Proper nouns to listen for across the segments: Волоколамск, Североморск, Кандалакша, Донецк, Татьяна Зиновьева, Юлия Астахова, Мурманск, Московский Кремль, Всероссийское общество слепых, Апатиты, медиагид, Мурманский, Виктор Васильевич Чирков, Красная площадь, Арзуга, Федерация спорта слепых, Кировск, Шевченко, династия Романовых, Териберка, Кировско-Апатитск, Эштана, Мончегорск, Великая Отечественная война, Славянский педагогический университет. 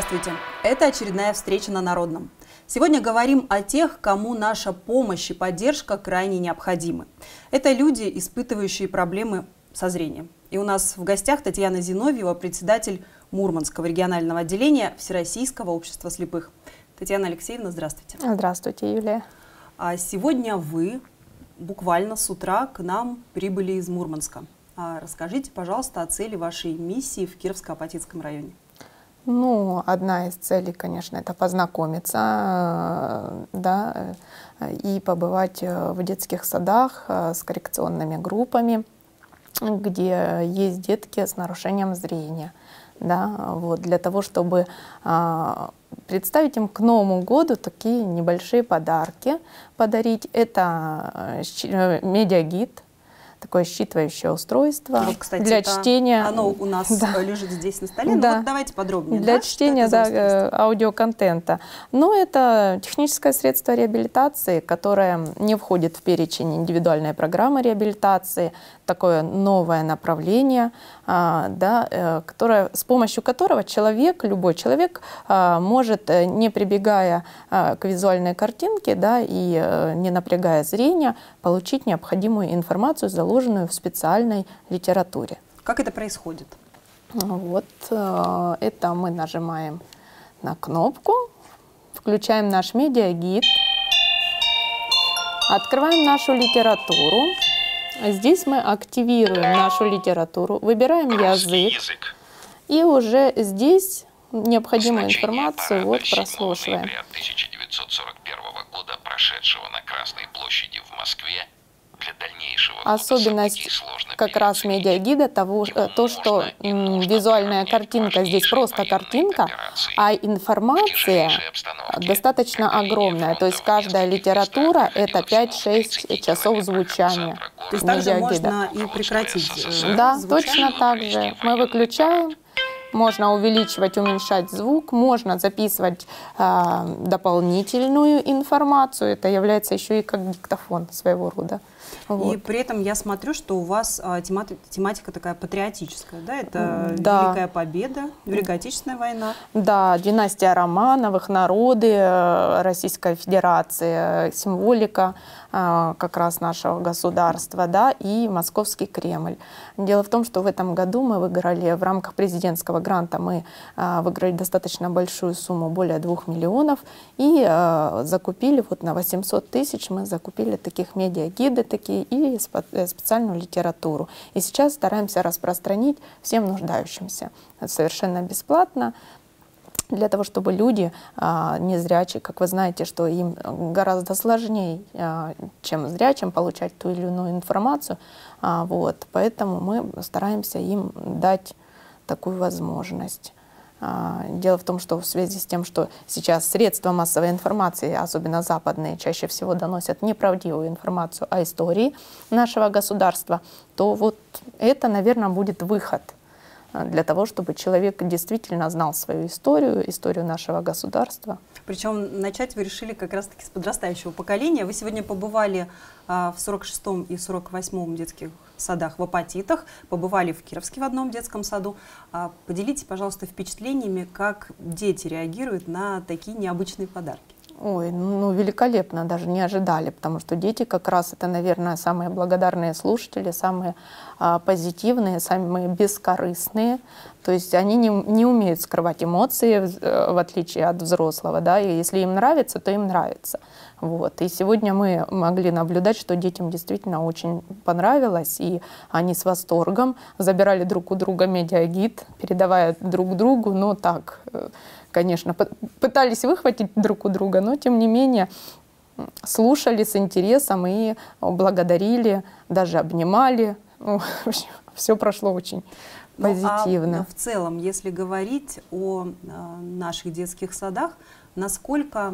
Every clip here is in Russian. Здравствуйте! Это очередная встреча на Народном. Сегодня говорим о тех, кому наша помощь и поддержка крайне необходимы. Это люди, испытывающие проблемы со зрением. И у нас в гостях Татьяна Зиновьева, председатель Мурманского регионального отделения Всероссийского общества слепых. Татьяна Алексеевна, здравствуйте. Здравствуйте, Юлия. А сегодня вы буквально с утра к нам прибыли из Мурманска. Расскажите, пожалуйста, о цели вашей миссии в Кировско-Апатитском районе. Ну, одна из целей, конечно, это познакомиться, да, и побывать в детских садах с коррекционными группами, где есть детки с нарушением зрения, да, вот, для того, чтобы представить им к Новому году такие небольшие подарки, подарить. Это медиагид. Такое считывающее устройство, вот, кстати, для чтения. Оно у нас лежит здесь на столе. Да. Ну, вот давайте подробнее. Для чтения аудиоконтента. Но это техническое средство реабилитации, которое не входит в перечень индивидуальной программы реабилитации. Такое новое направление, да, которое, с помощью которого человек, любой человек, может, не прибегая к визуальной картинке, да, и не напрягая зрение, получить необходимую информацию, заложенную в специальной литературе. Как это происходит? Вот это мы нажимаем на кнопку, включаем наш медиагид, открываем нашу литературу. Здесь мы активируем нашу литературу, выбираем язык, и уже здесь необходимую информацию вот прослушиваем. Ноября 1941 года, прошедшего на Красной площади в Москве, для дальнейшего особенность как раз медиагида того, то, что визуальная картинка здесь просто картинка, а информация достаточно огромная. То есть каждая литература — это 5-6 часов звучания. То есть также можно и прекратить. Да, точно так же. Мы выключаем. Можно увеличивать, уменьшать звук, можно записывать дополнительную информацию. Это является еще и как диктофон своего рода. Вот. И при этом я смотрю, что у вас тематика такая патриотическая, да? Это Великая Победа, Великая Отечественная война. Да, династия Романовых, народы Российской Федерации, символика как раз нашего государства, да, и Московский Кремль. Дело в том, что в этом году мы выиграли в рамках президентского гранта, мы выиграли достаточно большую сумму, более 2 миллионов, и закупили, вот на 800 тысяч мы закупили таких медиагиды, такие, и специальную литературу. И сейчас стараемся распространить всем нуждающимся. Это совершенно бесплатно, для того, чтобы люди незрячие, как вы знаете, что им гораздо сложнее, чем зрячим, получать ту или иную информацию. Вот, поэтому мы стараемся им дать такую возможность. Дело в том, что в связи с тем, что сейчас средства массовой информации, особенно западные, чаще всего доносят неправдивую информацию о истории нашего государства, то вот это, наверное, будет выход для того, чтобы человек действительно знал свою историю, историю нашего государства. Причем начать вы решили как раз-таки с подрастающего поколения. Вы сегодня побывали в 46-м и 48-м детских садах в Апатитах, побывали в Кировске в одном детском саду. Поделитесь, пожалуйста, впечатлениями, как дети реагируют на такие необычные подарки. Ой, ну великолепно, даже не ожидали, потому что дети как раз это, наверное, самые благодарные слушатели, самые позитивные, самые бескорыстные. То есть они не умеют скрывать эмоции, в отличие от взрослого, да, и если им нравится, то им нравится. Вот. И сегодня мы могли наблюдать, что детям действительно очень понравилось, и они с восторгом забирали друг у друга медиагид, передавая друг другу, но так, конечно, пытались выхватить друг у друга, но тем не менее слушали с интересом и благодарили, даже обнимали. Все прошло очень позитивно. А в целом, если говорить о наших детских садах, насколько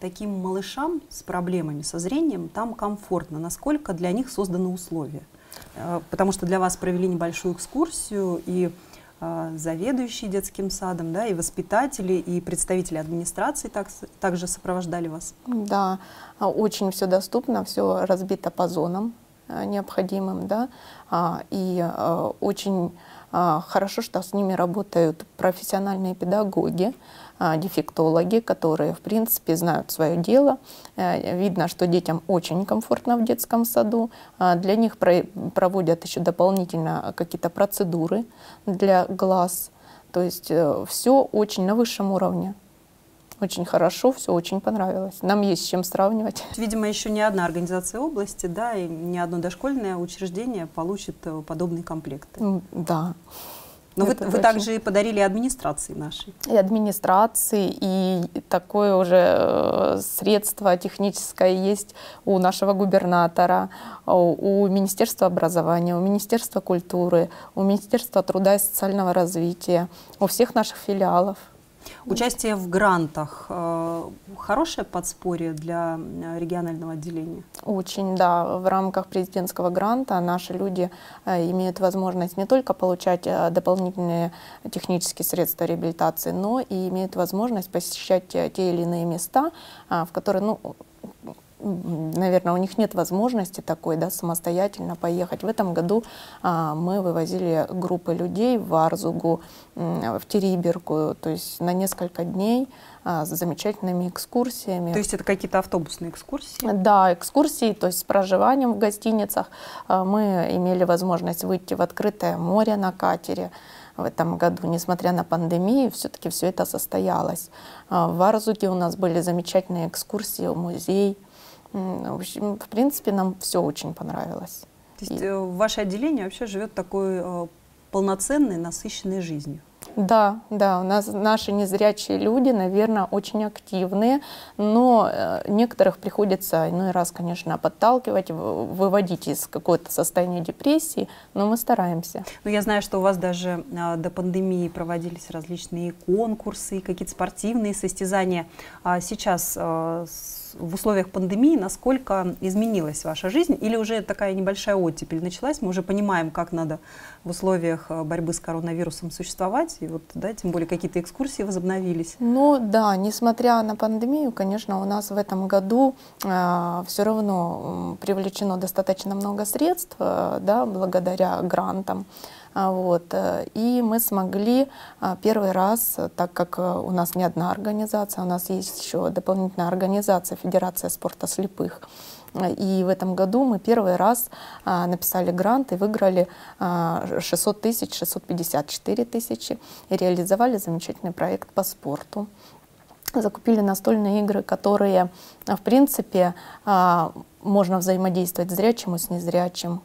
таким малышам с проблемами со зрением там комфортно, насколько для них созданы условия? Потому что для вас провели небольшую экскурсию, и заведующие детским садом, да, и воспитатели, и представители администрации также сопровождали вас. Да, очень все доступно, все разбито по зонам необходимым, да, и очень Хорошо, что с ними работают профессиональные педагоги, дефектологи, которые, в принципе, знают свое дело. Видно, что детям очень комфортно в детском саду. Для них проводят еще дополнительно какие-то процедуры для глаз. То есть все очень на высшем уровне. Очень хорошо, все очень понравилось. Нам есть с чем сравнивать. Видимо, еще ни одна организация области, да, и ни одно дошкольное учреждение получит подобные комплекты. Да. Но вы также подарили администрации нашей. И администрации, и такое уже средство техническое есть у нашего губернатора, у Министерства образования, у Министерства культуры, у Министерства труда и социального развития, у всех наших филиалов. Участие в грантах хорошее подспорье для регионального отделения? Очень, да. В рамках президентского гранта наши люди имеют возможность не только получать дополнительные технические средства реабилитации, но и имеют возможность посещать те или иные места, в которые, ну, наверное, у них нет возможности такой, да, самостоятельно поехать. В этом году мы вывозили группы людей в Арзугу, в Териберку, то есть на несколько дней с замечательными экскурсиями. То есть это какие-то автобусные экскурсии? Да, экскурсии, то есть с проживанием в гостиницах. Мы имели возможность выйти в открытое море на катере. В этом году, несмотря на пандемию, все-таки все это состоялось. В Арзуге у нас были замечательные экскурсии в музей. В общем, в принципе, нам все очень понравилось. То есть ваше отделение вообще живет такой полноценной, насыщенной жизнью? Да, да, у нас наши незрячие люди, наверное, очень активные, но некоторых приходится иной раз, конечно, подталкивать, выводить из какого-то состояния депрессии, но мы стараемся. Ну, я знаю, что у вас даже до пандемии проводились различные конкурсы, какие-то спортивные состязания. А сейчас в условиях пандемии насколько изменилась ваша жизнь? Или уже такая небольшая оттепель началась? Мы уже понимаем, как надо в условиях борьбы с коронавирусом существовать? И вот, да, тем более какие-то экскурсии возобновились. Ну да, несмотря на пандемию, конечно, у нас в этом году все равно привлечено достаточно много средств, да, благодаря грантам. Вот. И мы смогли первый раз, так как у нас не одна организация, у нас есть еще дополнительная организация Федерация спорта слепых. И в этом году мы первый раз написали грант и выиграли 600 тысяч, 654 тысячи и реализовали замечательный проект по спорту. Закупили настольные игры, которые, в принципе, можно взаимодействовать зрячему с незрячим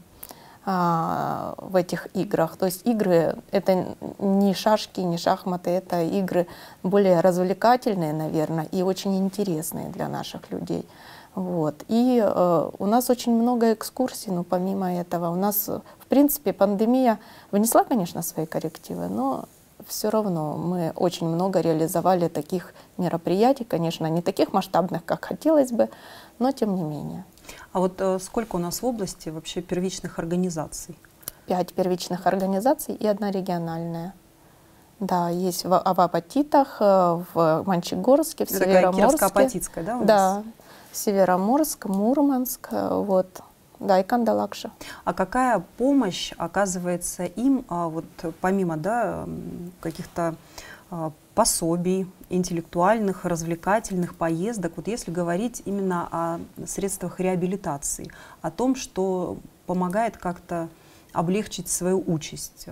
в этих играх. То есть игры — это не шашки, не шахматы, это игры более развлекательные, наверное, и очень интересные для наших людей. Вот. И у нас очень много экскурсий, но помимо этого у нас, в принципе, пандемия внесла, конечно, свои коррективы, но все равно мы очень много реализовали таких мероприятий, конечно, не таких масштабных, как хотелось бы, но тем не менее. А вот сколько у нас в области вообще первичных организаций? 5 первичных организаций и 1 региональная. Да, есть в Апатитах, в Мончегорске, в Североморске. Кировско-Апатитская, да, у нас? Да, Североморск, Мурманск, вот. Да, и Кандалакша. А какая помощь оказывается им, вот помимо, да, каких-то пособий, интеллектуальных, развлекательных поездок, вот если говорить именно о средствах реабилитации, о том, что помогает как-то облегчить свою участь,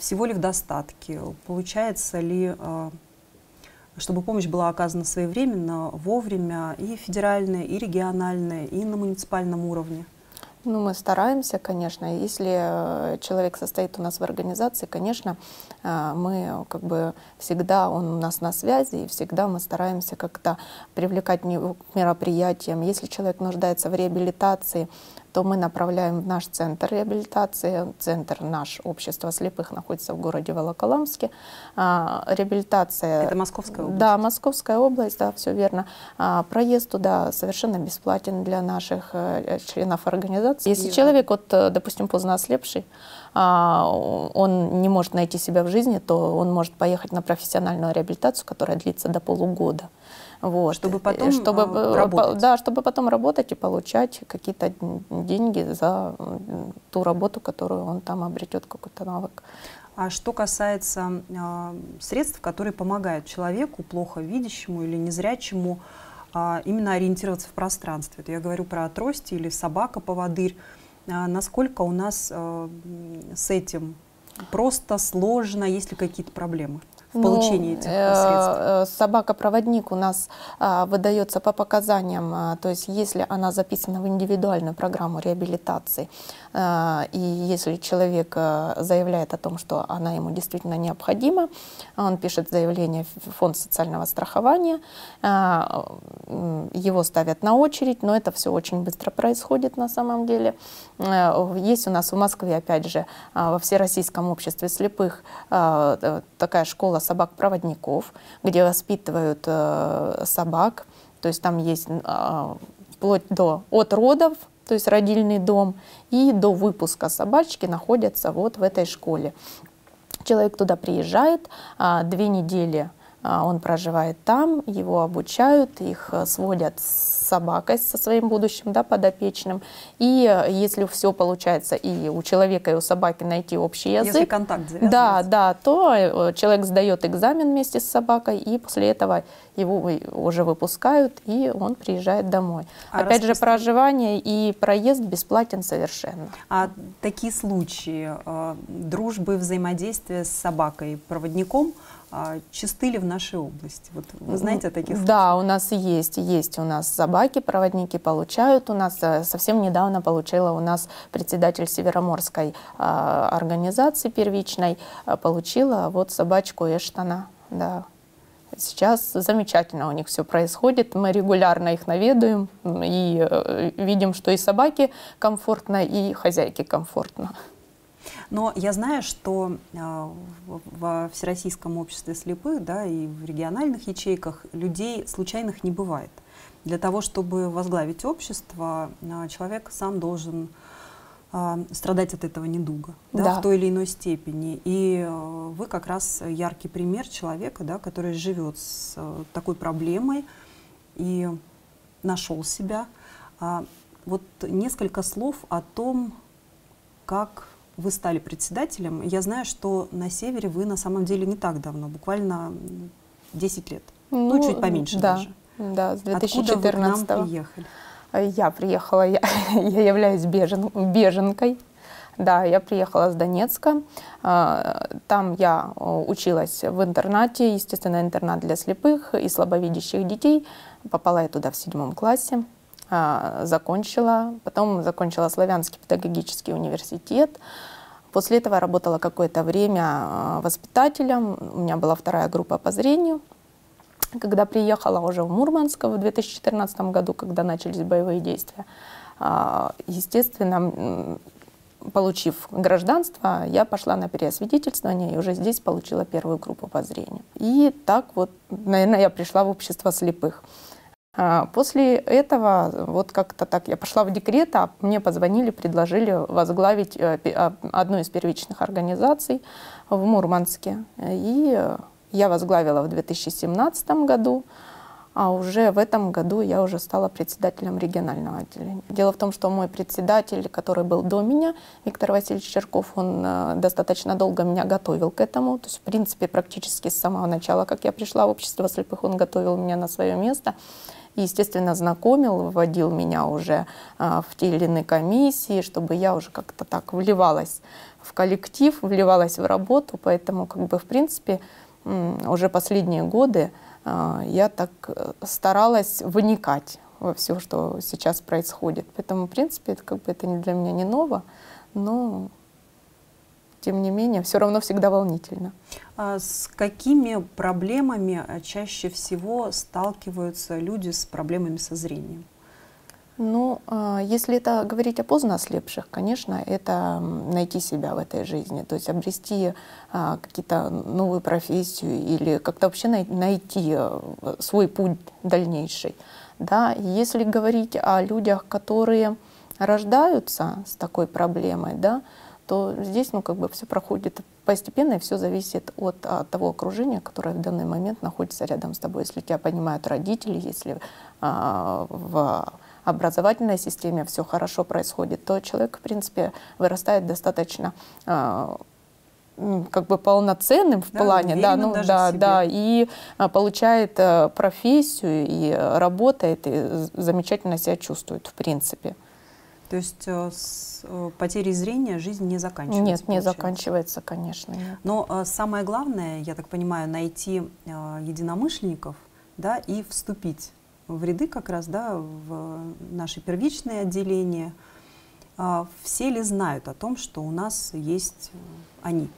всего ли в достатке, получается ли, чтобы помощь была оказана своевременно, вовремя, и федеральная, и региональная, и на муниципальном уровне? Ну, мы стараемся, конечно. Если человек состоит у нас в организации, конечно, мы как бы всегда, он у нас на связи, и всегда мы стараемся как-то привлекать его к мероприятиям. Если человек нуждается в реабилитации, то мы направляем в наш центр реабилитации. Центр наш «Общество слепых» находится в городе Волоколамске. Реабилитация... Это Московская область? Да, Московская область, да, все верно. Проезд туда совершенно бесплатен для наших членов организации. Если человек, вот, допустим, поздно ослепший, он не может найти себя в жизни, то он может поехать на профессиональную реабилитацию, которая длится до полугода. Вот. Чтобы потом работать. Да, чтобы потом работать и получать какие-то деньги за ту работу, которую он там обретет, какой-то навык. А что касается средств, которые помогают человеку, плохо видящему или незрячему, именно ориентироваться в пространстве. Это я говорю про трости или собака-поводырь. Насколько у нас с этим просто, сложно, есть ли какие-то проблемы? Получение этих средств. Собака-проводник у нас выдается по показаниям, то есть если она записана в индивидуальную программу реабилитации, и если человек заявляет о том, что она ему действительно необходима, он пишет заявление в фонд социального страхования, его ставят на очередь, но это все очень быстро происходит на самом деле. Есть у нас в Москве, опять же, во Всероссийском обществе слепых такая школа собак-проводников, где воспитывают собак, то есть там есть вплоть до от родов, то есть родильный дом, и до выпуска собачки находятся вот в этой школе. Человек туда приезжает, 2 недели он проживает там, его обучают, их сводят с собакой, со своим будущим, да, подопечным. И если все получается и у человека, и у собаки найти общий язык, если контакт завязывается, то человек сдает экзамен вместе с собакой, и после этого его уже выпускают, и он приезжает домой. Опять же, проживание и проезд бесплатен совершенно. А такие случаи дружбы, взаимодействия с собакой, проводником, чисты ли в нашей области? Вот вы знаете о таких случаях? Да, у нас есть у нас собаки, проводники получают. У нас совсем недавно получила у нас председатель Североморской организации первичной, получила вот собачку Эштана. Да. Сейчас замечательно у них все происходит, мы регулярно их наведуем и видим, что и собаке комфортно, и хозяйке комфортно. Но я знаю, что во Всероссийском обществе слепых, да, и в региональных ячейках людей случайных не бывает. Для того, чтобы возглавить общество, человек сам должен страдать от этого недуга, да, да, в той или иной степени. И вы как раз яркий пример человека, да, который живет с такой проблемой и нашел себя. Вот несколько слов о том, как вы стали председателем. Я знаю, что на севере вы на самом деле не так давно, буквально 10 лет, ну чуть поменьше, да, даже. Да, с 2014-го. Откуда вы к нам приехали? Я приехала, я являюсь беженкой. Да, я приехала с Донецка, там я училась в интернате, естественно, интернат для слепых и слабовидящих детей. Попала я туда в 7 классе. Закончила, потом закончила Славянский педагогический университет. После этого работала какое-то время воспитателем. У меня была 2-я группа по зрению. Когда приехала уже в Мурманск в 2014 году, когда начались боевые действия, естественно, получив гражданство, я пошла на переосвидетельствование и уже здесь получила 1-ю группу по зрению. И так вот, наверное, я пришла в общество слепых. После этого, вот как-то так, я пошла в декрет, а мне позвонили, предложили возглавить одну из первичных организаций в Мурманске. И я возглавила в 2017 году, а уже в этом году я уже стала председателем регионального отделения. Дело в том, что мой председатель, который был до меня, Виктор Васильевич Чирков, он достаточно долго меня готовил к этому. То есть, в принципе, практически с самого начала, как я пришла в общество слепых, он готовил меня на свое место. Естественно, знакомил, вводил меня уже в те или иные комиссии, чтобы я уже как-то так вливалась в коллектив, вливалась в работу. Поэтому, как бы, в принципе, уже последние годы я так старалась вникать во все, что сейчас происходит. Поэтому, в принципе, это, как бы, это для меня не ново, но тем не менее все равно всегда волнительно. А с какими проблемами чаще всего сталкиваются люди с проблемами со зрением? Ну, если это говорить о поздно ослепших, конечно, это найти себя в этой жизни, то есть обрести какие-то новую профессию или как-то вообще найти свой путь дальнейший. Да? Если говорить о людях, которые рождаются с такой проблемой, да, то здесь, ну, как бы все проходит постепенно, и все зависит от того окружения, которое в данный момент находится рядом с тобой. Если тебя понимают родители, если в образовательной системе все хорошо происходит, то человек, в принципе, вырастает достаточно как бы полноценным в плане, да, ну, да, и получает профессию, и работает, и замечательно себя чувствует, в принципе. То есть с потерей зрения жизнь не заканчивается? Нет, не заканчивается, конечно. Нет. Но самое главное, я так понимаю, найти единомышленников, да, и вступить в ряды как раз, да, в наши первичные отделения. Все ли знают о том, что у нас есть они?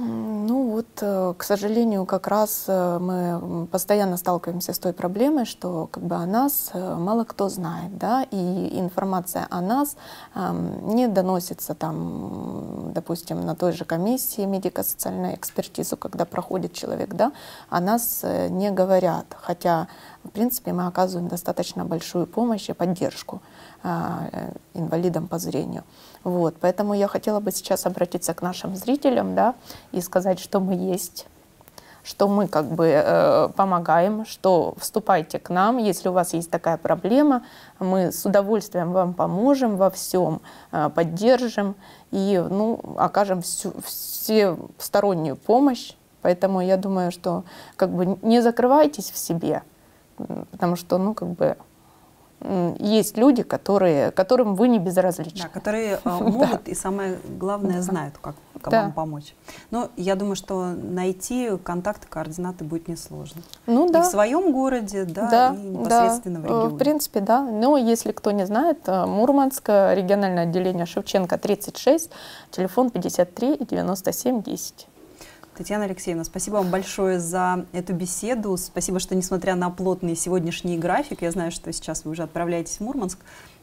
Ну вот, к сожалению, как раз мы постоянно сталкиваемся с той проблемой, что как бы о нас мало кто знает, да, и информация о нас не доносится там, допустим, на той же комиссии медико-социальной экспертизы, когда проходит человек, да, о нас не говорят, хотя, в принципе, мы оказываем достаточно большую помощь и поддержку инвалидам по зрению. Вот, поэтому я хотела бы сейчас обратиться к нашим зрителям, да, и сказать, что мы есть, что мы как бы помогаем, что вступайте к нам, если у вас есть такая проблема, мы с удовольствием вам поможем во всем, поддержим и, ну, окажем всестороннюю помощь. Поэтому я думаю, что как бы не закрывайтесь в себе, потому что, ну, как бы есть люди, которым вы не безразличны. Да, которые могут, да, и самое главное, знают, как вам помочь. Но я думаю, что найти контакты, координаты будет несложно. Ну, да. И в своем городе, да, да, и непосредственно, да, в регионе. В принципе, да. Но если кто не знает, Мурманск, региональное отделение Шевченко, 36, телефон 53 97 10. Татьяна Алексеевна, спасибо вам большое за эту беседу. Спасибо, что, несмотря на плотный сегодняшний график, я знаю, что сейчас вы уже отправляетесь в Мурманск,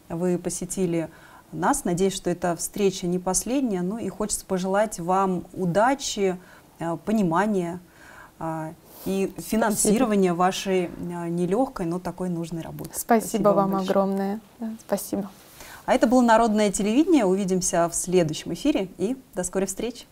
вы посетили нас. Надеюсь, что эта встреча не последняя. Ну и хочется пожелать вам удачи, понимания и финансирования вашей нелегкой, но такой нужной работы. Спасибо вам огромное. Да, спасибо. А это было Народное телевидение. Увидимся в следующем эфире и до скорой встречи.